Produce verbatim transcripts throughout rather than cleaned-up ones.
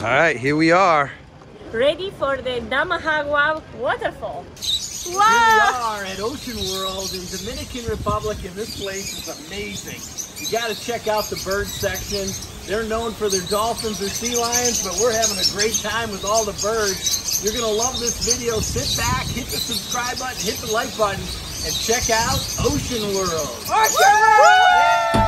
All right, here we are. Ready for the Damajagua waterfall. Wow. Here we are at Ocean World in Dominican Republic, and this place is amazing. You gotta check out the bird section. They're known for their dolphins or sea lions, but we're having a great time with all the birds. You're gonna love this video. Sit back, hit the subscribe button, hit the like button, and check out Ocean World. Awesome!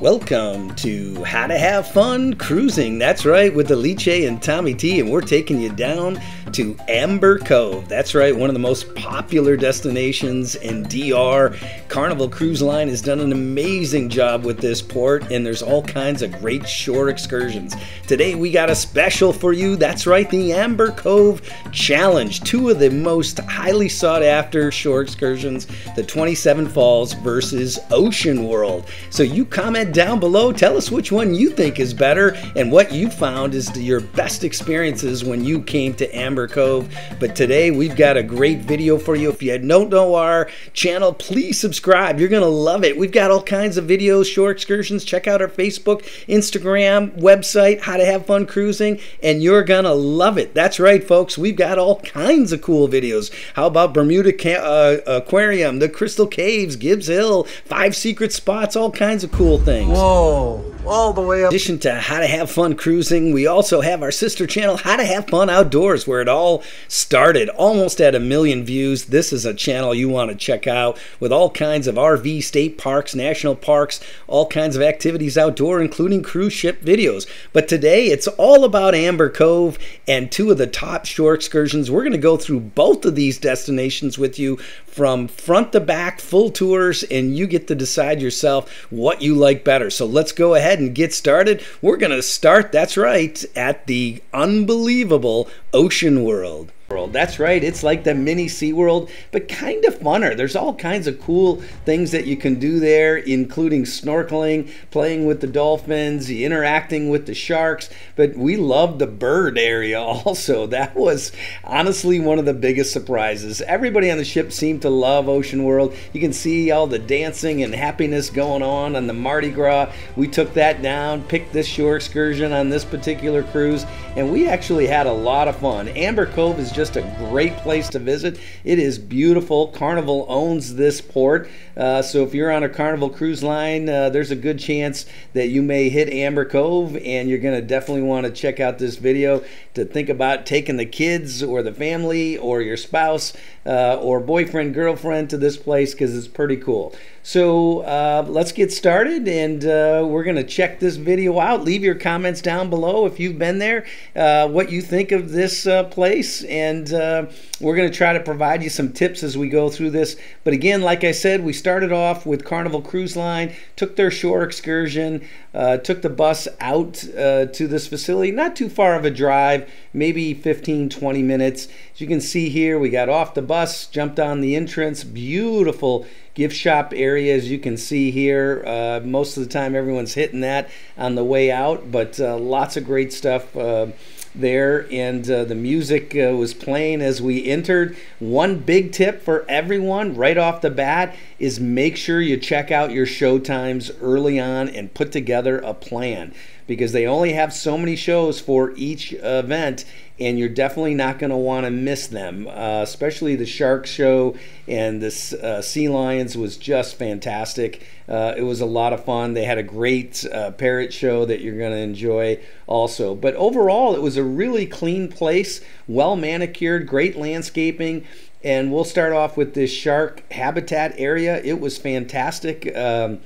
Welcome to How to Have Fun Cruising. That's right, with Alice and Tommy T, and we're taking you down to Amber Cove. That's right, one of the most popular destinations in D R. Carnival Cruise Line has done an amazing job with this port, and there's all kinds of great shore excursions. Today we got a special for you. That's right, the Amber Cove Challenge. Two of the most highly sought after shore excursions, the twenty-seven Falls versus Ocean World. So you comment down below, tell us which one you think is better and what you found is your best experiences when you came to Amber Cove. But today we've got a great video for you. If you don't know our channel, please subscribe. You're gonna love it. We've got all kinds of videos, shore excursions. Check out our Facebook, Instagram, website, How to Have Fun Cruising, and you're gonna love it. That's right, folks. We've got all kinds of cool videos. How about Bermuda uh, Aquarium, the Crystal Caves, Gibbs Hill, Five Secret Spots, all kinds of cool things. Whoa. All the way up. In addition to How to Have Fun Cruising, we also have our sister channel, How to Have Fun Outdoors, where it all started, almost at a million views. This is a channel you want to check out with all kinds of R V, state parks, national parks, all kinds of activities outdoor, including cruise ship videos. But today, it's all about Amber Cove and two of the top shore excursions. We're going to go through both of these destinations with you from front to back, full tours, and you get to decide yourself what you like better. So let's go ahead and get started. We're gonna start, that's right, at the unbelievable Ocean World. That's right, it's like the mini SeaWorld, but kind of funner. There's all kinds of cool things that you can do there, including snorkeling, playing with the dolphins, interacting with the sharks, but we love the bird area also. That was honestly one of the biggest surprises. Everybody on the ship seemed to love Ocean World. You can see all the dancing and happiness going on on the Mardi Gras. We took that down, picked this shore excursion on this particular cruise, and we actually had a lot of fun. Amber Cove is just Just a great place to visit. It is beautiful. Carnival owns this port, uh, so if you're on a Carnival Cruise Line, uh, there's a good chance that you may hit Amber Cove, and you're going to definitely want to check out this video to think about taking the kids or the family or your spouse uh, or boyfriend, girlfriend to this place, because it's pretty cool. So uh, let's get started, and uh, we're going to check this video out. Leave your comments down below if you've been there, uh, what you think of this uh, place, and And uh, we're going to try to provide you some tips as we go through this. But again, like I said, we started off with Carnival Cruise Line, took their shore excursion, uh, took the bus out uh, to this facility. Not too far of a drive, maybe fifteen, twenty minutes. As you can see here, we got off the bus, jumped on the entrance. Beautiful gift shop area, as you can see here. Uh, most of the time, everyone's hitting that on the way out, but uh, lots of great stuff Uh, there, and uh, the music uh, was playing as we entered. One big tip for everyone right off the bat is make sure you check out your show times early on and put together a plan, because they only have so many shows for each event, and you're definitely not going to want to miss them. Uh, especially the shark show and the uh, sea lions was just fantastic. Uh, it was a lot of fun. They had a great uh, parrot show that you're going to enjoy also. But overall, it was a really clean place, well manicured, great landscaping. And we'll start off with this shark habitat area. It was fantastic. Um,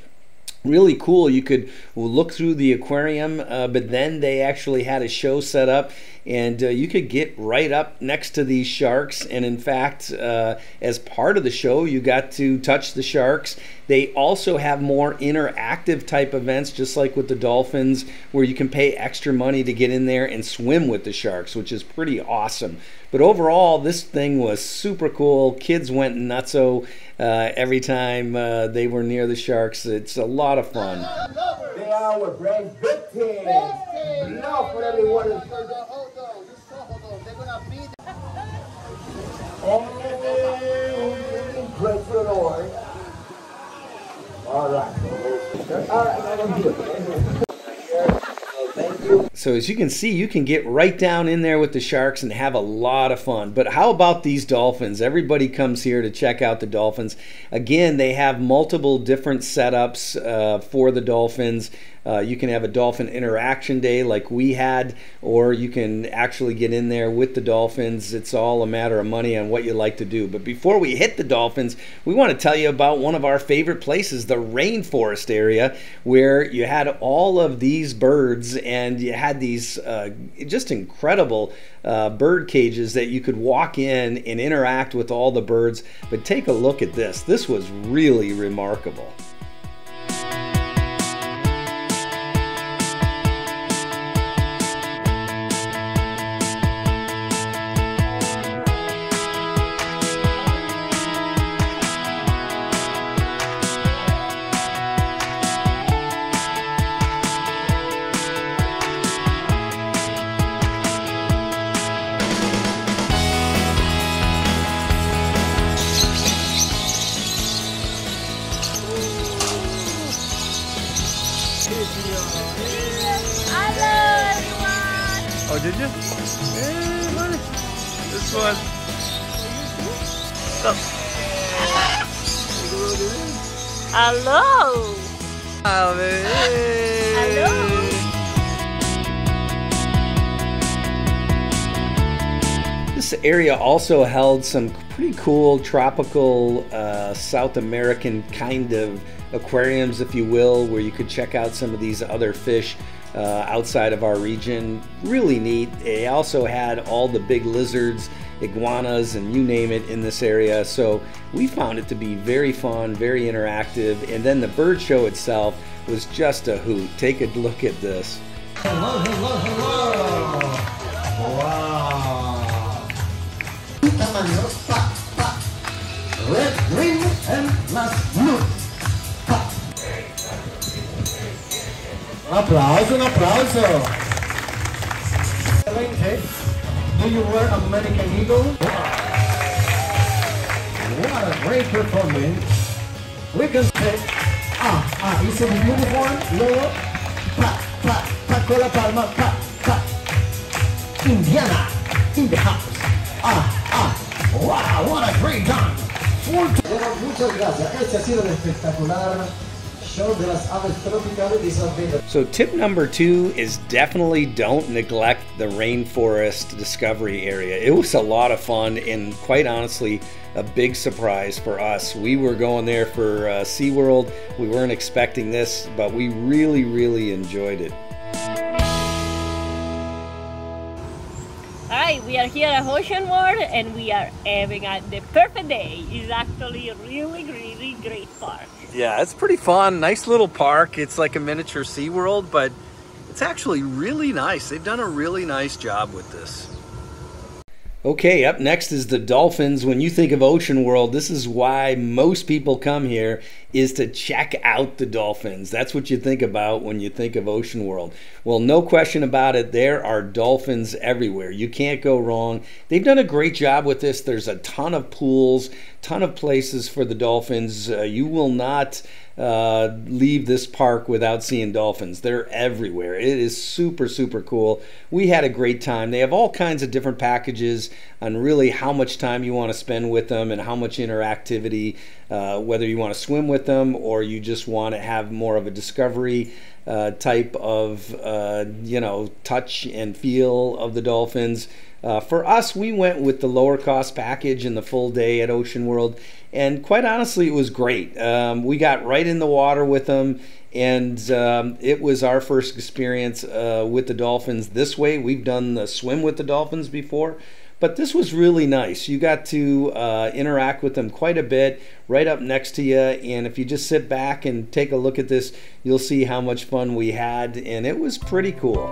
Really cool. You could look through the aquarium, uh, but then they actually had a show set up, and uh, you could get right up next to these sharks. And in fact, uh, as part of the show, you got to touch the sharks. They also have more interactive type events, just like with the dolphins, where you can pay extra money to get in there and swim with the sharks, which is pretty awesome. But overall, this thing was super cool. Kids went nutso uh, every time uh, they were near the sharks. It's a lot of fun. They are with brand fifteen. Now for everyone. They're gonna be there. Praise the Lord. All right. All right. So as you can see, you can get right down in there with the sharks and have a lot of fun. But how about these dolphins? Everybody comes here to check out the dolphins. Again, they have multiple different setups uh, for the dolphins. Uh, you can have a dolphin interaction day like we had, or you can actually get in there with the dolphins. It's all a matter of money on what you like to do. But before we hit the dolphins, we want to tell you about one of our favorite places, the rainforest area, where you had all of these birds and you had these uh, just incredible uh, bird cages that you could walk in and interact with all the birds. But take a look at this. This was really remarkable. Oh, did you? Hey, buddy. This one. Oh. Hello. Hello. Hello. This area also held some pretty cool tropical uh, South American kind of aquariums, if you will, where you could check out some of these other fish uh, outside of our region. Really neat. They also had all the big lizards, iguanas, and you name it in this area. So we found it to be very fun, very interactive. And then the bird show itself was just a hoot. Take a look at this. Hello, hello, hello. Wow. Red, green, and last blue. Un applause, un applause. Do you wear American Eagle? What a great performance. We can say, ah, ah, it's a uniform, logo, pa, pa, pa, con la palma, pa, pa. Indiana, in the house. Ah, ah, wow, what a great time. Muchas gracias. Este ha sido el espectacular show de las aves tropicales de San Pedro. So tip number two is definitely don't neglect the rainforest discovery area. It was a lot of fun and quite honestly a big surprise for us. We were going there for uh, SeaWorld. We weren't expecting this, but we really, really enjoyed it. Alright, we are here at Ocean World and we are having a, the perfect day. It's actually a really, really great park. Yeah, it's pretty fun. Nice little park. It's like a miniature SeaWorld, but it's actually really nice. They've done a really nice job with this. Okay, up next is the dolphins. When you think of Ocean World, this is why most people come here, is to check out the dolphins. That's what you think about when you think of Ocean World. Well, no question about it, there are dolphins everywhere. You can't go wrong. They've done a great job with this. There's a ton of pools, ton of places for the dolphins. Uh, you will not uh, leave this park without seeing dolphins. They're everywhere. It is super, super cool. We had a great time. They have all kinds of different packages on really how much time you want to spend with them and how much interactivity, uh, whether you want to swim with them or you just want to have more of a discovery uh, type of, uh, you know, touch and feel of the dolphins. Uh, for us, we went with the lower cost package and the full day at Ocean World, and quite honestly, it was great. Um, we got right in the water with them, and um, it was our first experience uh, with the dolphins this way. We've done the swim with the dolphins before, but this was really nice. You got to uh, interact with them quite a bit, right up next to you, and if you just sit back and take a look at this, you'll see how much fun we had, and it was pretty cool.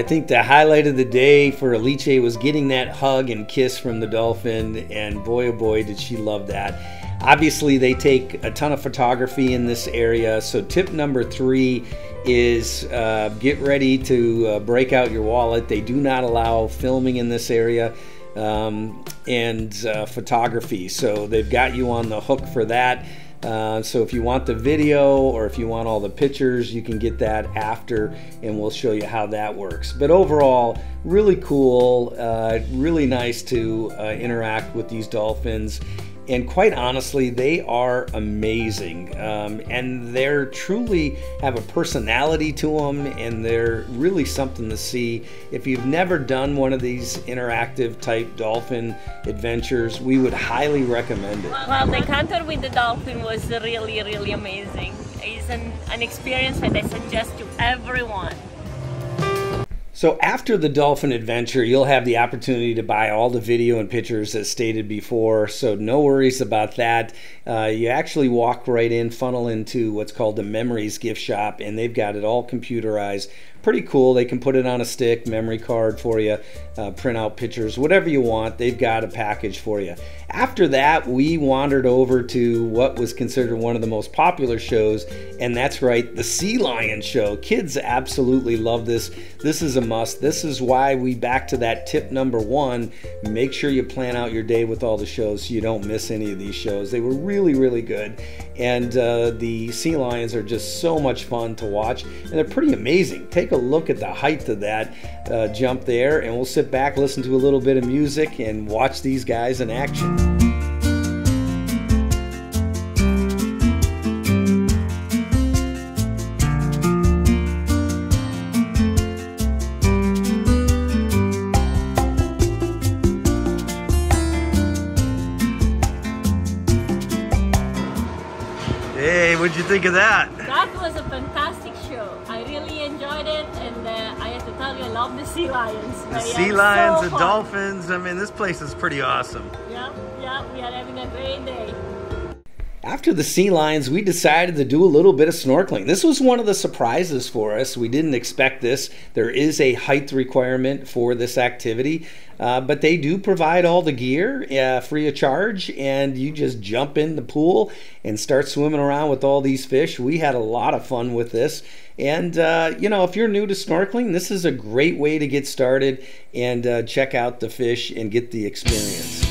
I think the highlight of the day for Alice was getting that hug and kiss from the dolphin, and boy oh boy did she love that. Obviously they take a ton of photography in this area, so tip number three is uh, get ready to uh, break out your wallet. They do not allow filming in this area um, and uh, photography, so they've got you on the hook for that. Uh, so if you want the video or if you want all the pictures, you can get that after and we'll show you how that works. But overall, really cool, uh, really nice to uh, interact with these dolphins. And quite honestly, they are amazing. Um, and they're truly have a personality to them, and they're really something to see. If you've never done one of these interactive type dolphin adventures, we would highly recommend it. Well, the encounter with the dolphin was really, really amazing. It's an, an experience that I suggest to everyone. So after the dolphin adventure, you'll have the opportunity to buy all the video and pictures as stated before, so no worries about that. Uh, you actually walk right in, funnel into what's called the Memories gift shop, and they've got it all computerized. Pretty cool. They can put it on a stick, memory card for you, uh, print out pictures, whatever you want. They've got a package for you. After that, we wandered over to what was considered one of the most popular shows, and that's right, the Sea Lion Show. Kids absolutely love this. This is a must. This is why we back to that tip number one. Make sure you plan out your day with all the shows so you don't miss any of these shows. They were really, really good, and uh, the sea lions are just so much fun to watch, and they're pretty amazing. Take a look at the height of that uh, jump there, and we'll sit back, listen to a little bit of music, and watch these guys in action. Hey, what'd you think of that? That was a fantastic show. I really enjoyed it, and uh, I have to tell you, I love the sea lions. The sea lions, the dolphins, I mean, this place is pretty awesome. Yeah, yeah, we are having a great day. After the sea lions, we decided to do a little bit of snorkeling. This was one of the surprises for us. We didn't expect this. There is a height requirement for this activity, uh, but they do provide all the gear uh, free of charge, and you just jump in the pool and start swimming around with all these fish. We had a lot of fun with this. And, uh, you know, if you're new to snorkeling, this is a great way to get started and uh, check out the fish and get the experience.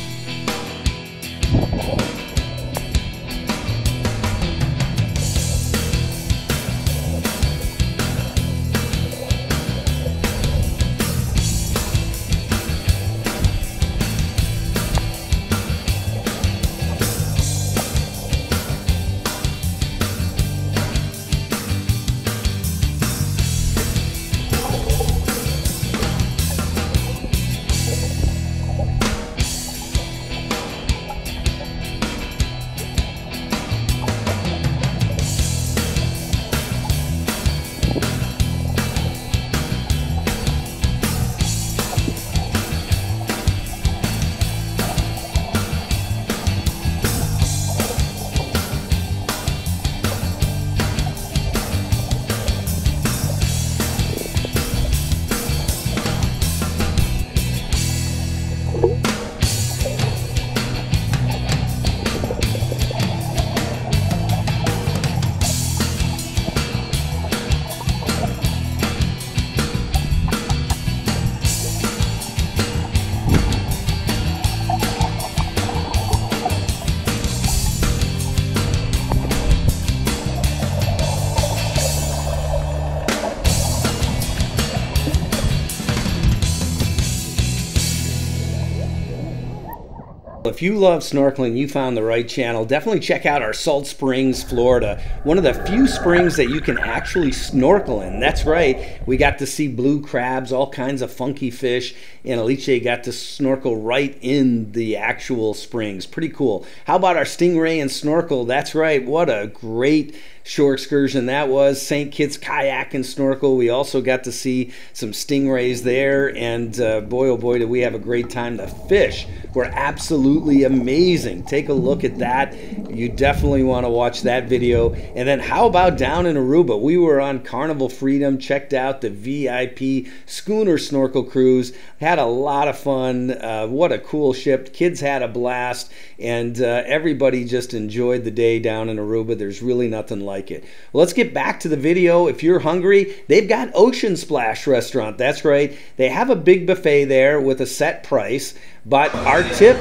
If you love snorkeling, you found the right channel. Definitely check out our Salt Springs, Florida. One of the few springs that you can actually snorkel in. That's right. We got to see blue crabs, all kinds of funky fish, and Alice got to snorkel right in the actual springs. Pretty cool. How about our stingray and snorkel? That's right. What a great shore excursion that was. Saint Kitts kayak and snorkel. We also got to see some stingrays there, and uh, boy, oh boy, did we have a great time. The fish were absolutely absolutely amazing. Take a look at that. You definitely want to watch that video. And then how about down in Aruba? We were on Carnival Freedom, checked out the V I P schooner snorkel cruise, had a lot of fun. Uh, what a cool ship. Kids had a blast, and uh, everybody just enjoyed the day down in Aruba. There's really nothing like it. Well, let's get back to the video. If you're hungry, they've got Ocean Splash Restaurant. That's right. They have a big buffet there with a set price, but our tip,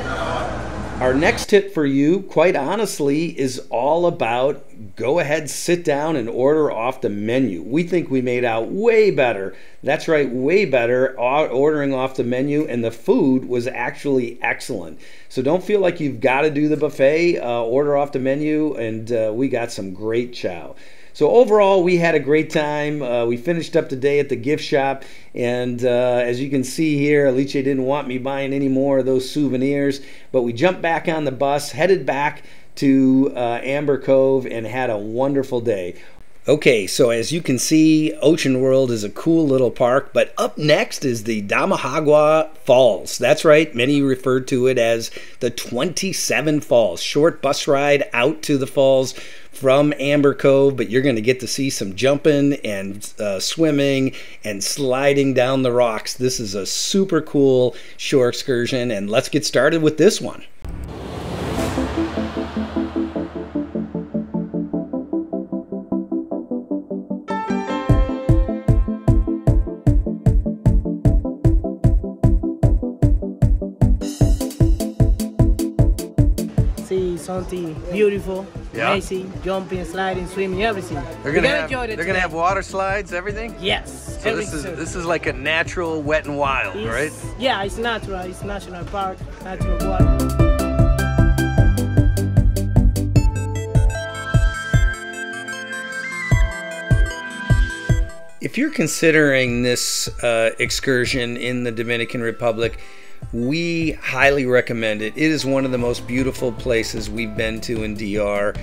our next tip for you, quite honestly, is all about go ahead, sit down and order off the menu. We think we made out way better. That's right, way better ordering off the menu, and the food was actually excellent. So don't feel like you've got to do the buffet. Uh, order off the menu, and uh, we got some great chow. So overall, we had a great time. Uh, we finished up the day at the gift shop, and uh, as you can see here, Alicia didn't want me buying any more of those souvenirs, but we jumped back on the bus, headed back to uh, Amber Cove, and had a wonderful day. Okay, so as you can see, Ocean World is a cool little park, but up next is the Damajagua Falls. That's right, many refer to it as the twenty-seven Falls. Short bus ride out to the falls from Amber Cove, but you're going to get to see some jumping and uh, swimming and sliding down the rocks. This is a super cool shore excursion, and let's get started with this one. Something beautiful, yeah. Amazing, jumping, sliding, swimming, everything. They're gonna, have, enjoy it they're today. gonna have water slides, everything. Yes. So this is surf. this is like a natural wet and wild, it's, right? Yeah, it's natural. It's national park, natural water. If you're considering this uh, excursion in the Dominican Republic, we highly recommend it. It is one of the most beautiful places we've been to in D R,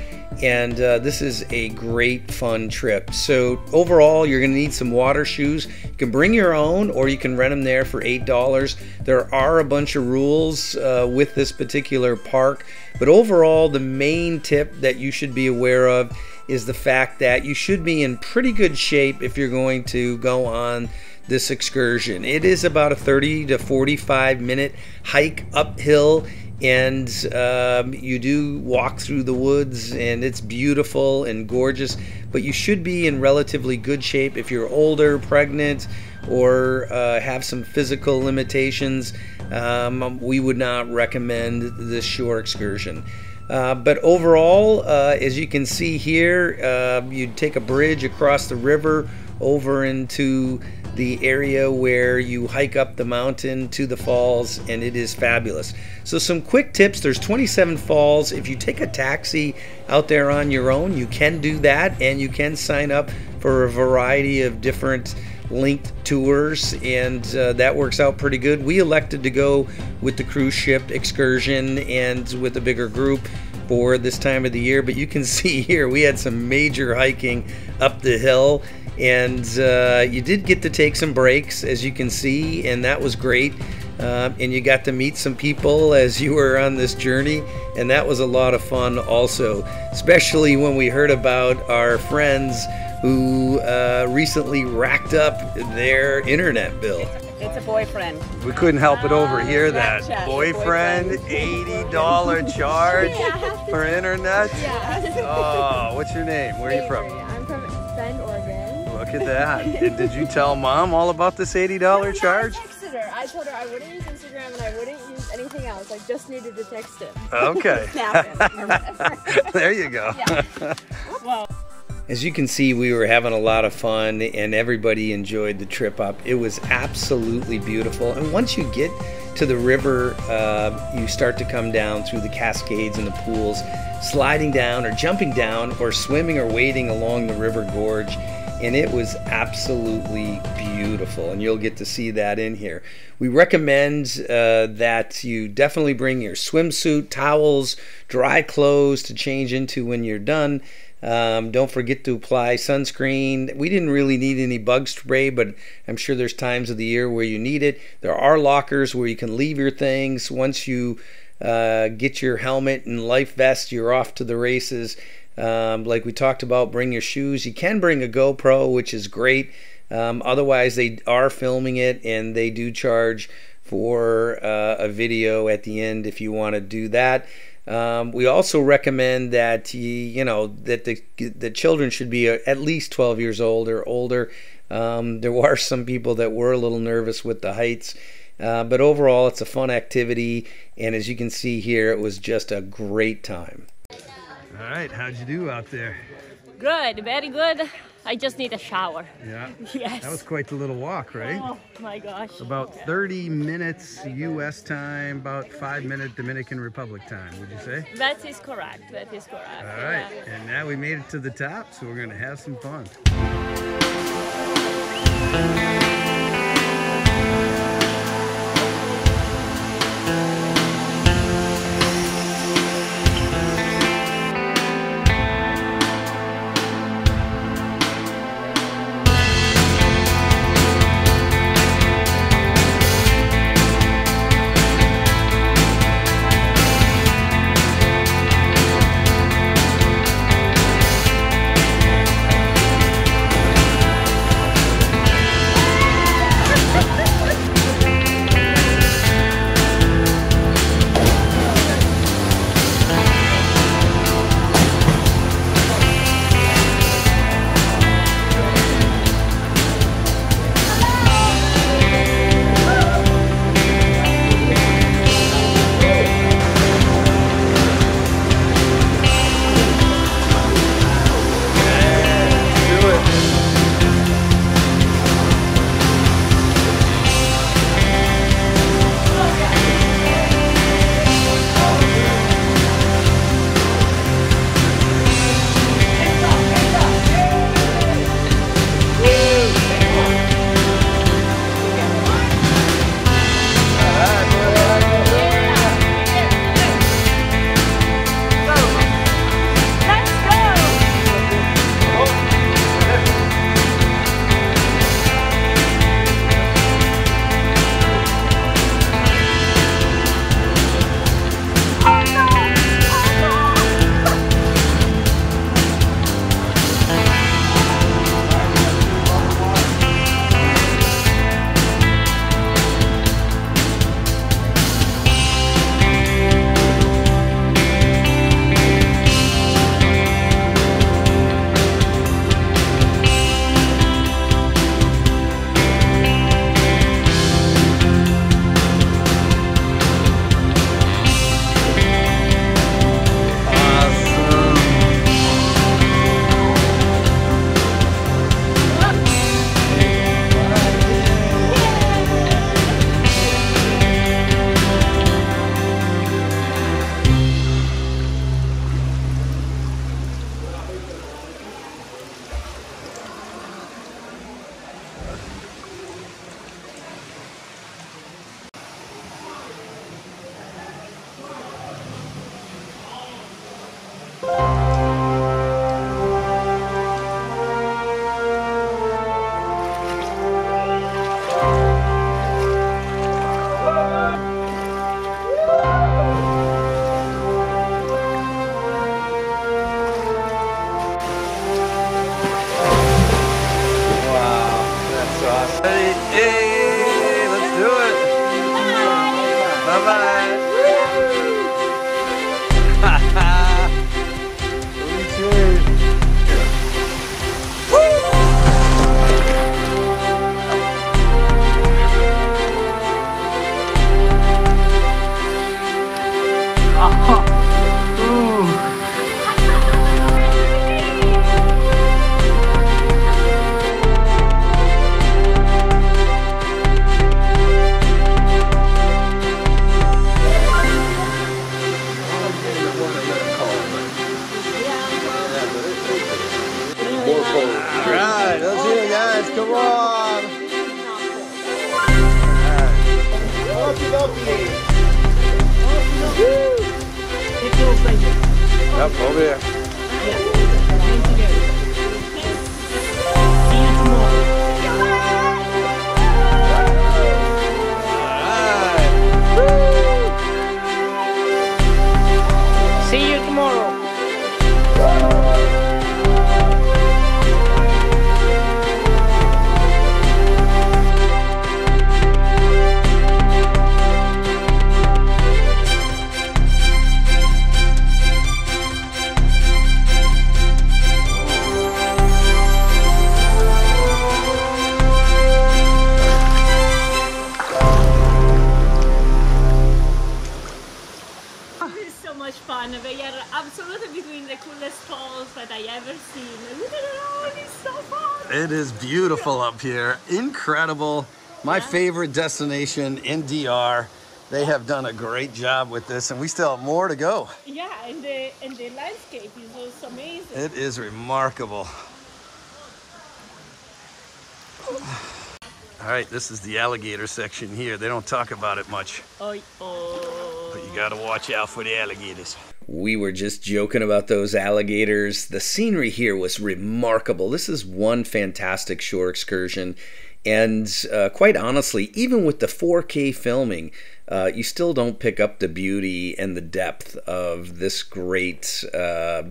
and uh, this is a great fun trip. So overall, you're going to need some water shoes. You can bring your own, or you can rent them there for eight dollars. There are a bunch of rules uh, with this particular park, but overall, the main tip that you should be aware of is the fact that you should be in pretty good shape if you're going to go on this excursion. It is about a thirty to forty-five minute hike uphill, and um, you do walk through the woods, and it's beautiful and gorgeous, but you should be in relatively good shape if you're older, pregnant, or uh, have some physical limitations. Um, we would not recommend this shore excursion. Uh, but overall, uh, as you can see here, uh, you'd take a bridge across the river over into the area where you hike up the mountain to the falls, and it is fabulous. So some quick tips. There's twenty-seven falls. If you take a taxi out there on your own, you can do that, and you can sign up for a variety of different linked tours, and uh, that works out pretty good. We elected to go with the cruise ship excursion and with a bigger group for this time of the year, but you can see here we had some major hiking up the hill, and uh, you did get to take some breaks, as you can see, and that was great. Uh, and you got to meet some people as you were on this journey, and that was a lot of fun also, especially when we heard about our friends who uh, recently racked up their internet bill. It's a boyfriend. We couldn't help but overhear uh, that. Boyfriend, eighty dollar charge yeah. for internet? Yeah. Oh, what's your name? Where are you from? I'm from Bend, Oregon. Look at that. Did, did you tell mom all about this eighty dollar no, charge? Yeah, I told her I wouldn't use Instagram and I wouldn't use anything else. I just needed to text him. Okay. There you go. Yeah. Well. As you can see, we were having a lot of fun, and everybody enjoyed the trip up. It was absolutely beautiful. And once you get to the river, uh, you start to come down through the cascades and the pools, sliding down or jumping down or swimming or wading along the river gorge. And it was absolutely beautiful, and you'll get to see that in here. We recommend uh, that you definitely bring your swimsuit, towels, dry clothes to change into when you're done. Um, don't forget to apply sunscreen. We didn't really need any bug spray, but I'm sure there's times of the year where you need it. There are lockers where you can leave your things. Once you uh, get your helmet and life vest, you're off to the races. Um, like we talked about, bring your shoes. You can bring a GoPro, which is great. Um, otherwise, they are filming it, and they do charge for uh, a video at the end if you want to do that. Um, we also recommend that you, you know that the the children should be at least twelve years old or older. Um, there were some people that were a little nervous with the heights, uh, but overall it's a fun activity, and as you can see here, it was just a great time. All right, how'd you do out there? Good, very good. I just need a shower. Yeah. Yes. That was quite the little walk, right? Oh my gosh. About thirty minutes U S time, about five minute Dominican Republic time, would you say? That is correct. That is correct. All right. Yeah. And now we made it to the top, so we're going to have some fun. much fun. We are absolutely between the coolest falls that I ever seen. Look at it all, it is so fun. It is beautiful up here, incredible. My yeah. favorite destination in D R. They have done a great job with this, and we still have more to go. Yeah, and the, and the landscape is also amazing. It is remarkable. All right, this is the alligator section here. They don't talk about it much. Oh, oh. But you gotta watch out for the alligators. We were just joking about those alligators. The scenery here was remarkable. This is one fantastic shore excursion. And uh, quite honestly, even with the four K filming, uh, you still don't pick up the beauty and the depth of this great uh,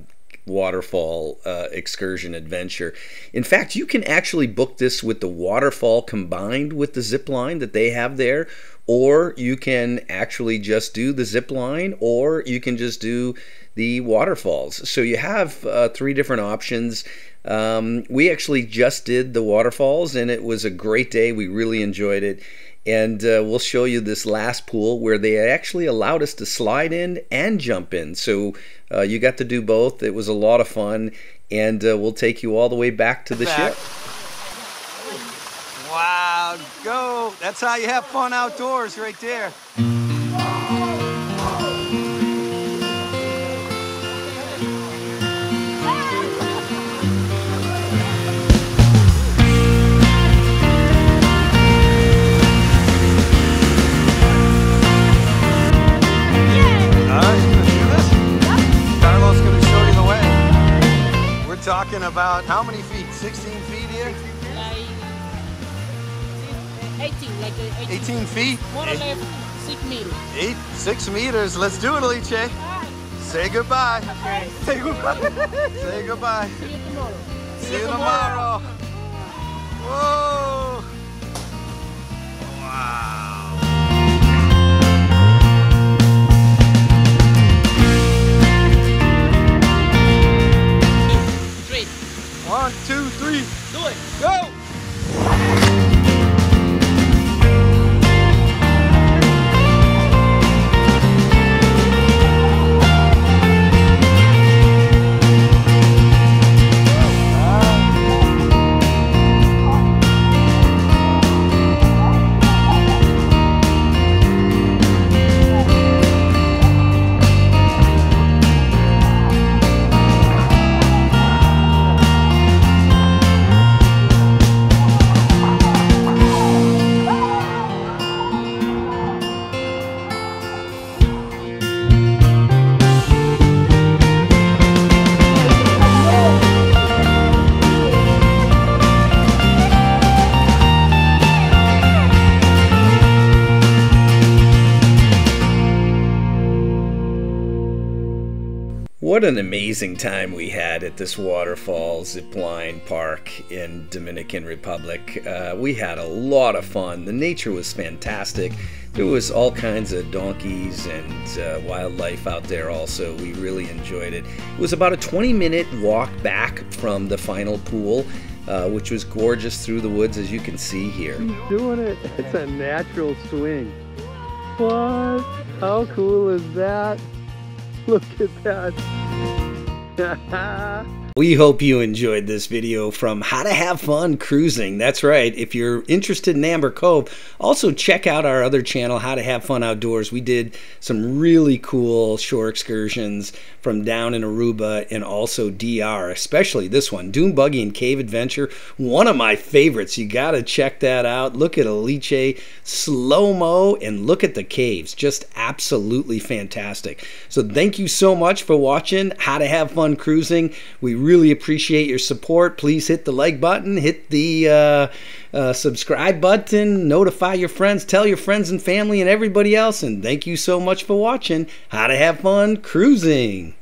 waterfall uh, excursion adventure. In fact, you can actually book this with the waterfall combined with the zip line that they have there, or you can actually just do the zip line, or you can just do the waterfalls. So you have uh, three different options. Um, we actually just did the waterfalls, and it was a great day. We really enjoyed it. And uh, we'll show you this last pool where they actually allowed us to slide in and jump in. So uh, you got to do both. It was a lot of fun, and uh, we'll take you all the way back to the back. ship. Wow, go. That's how you have fun outdoors right there. Talking about how many feet? sixteen feet here? Like eighteen, like eighteen. eighteen feet? More or less six meters. Eight, six meters. Let's do it, Alice. Right. Say goodbye. Okay. Say goodbye. Say goodbye. See you tomorrow. See, See you tomorrow. tomorrow. Whoa. Wow. One, two, three, do it, go! What an amazing time we had at this waterfall zipline park in Dominican Republic. Uh, we had a lot of fun. The nature was fantastic. There was all kinds of donkeys and uh, wildlife out there also. We really enjoyed it. It was about a twenty minute walk back from the final pool, uh, which was gorgeous through the woods, as you can see here. He's doing it. It's a natural swing. What? How cool is that? Look at that. We hope you enjoyed this video from How to Have Fun Cruising. That's right. If you're interested in Amber Cove, also check out our other channel, How to Have Fun Outdoors. We did some really cool shore excursions from down in Aruba and also D R, especially this one, Dune Buggy and Cave Adventure. One of my favorites. You got to check that out. Look at Alice, slow-mo, and look at the caves. Just absolutely fantastic. So thank you so much for watching How to Have Fun Cruising. We really appreciate your support. Please hit the like button, hit the uh, uh, subscribe button, notify your friends, tell your friends and family and everybody else. And thank you so much for watching How to Have Fun Cruising.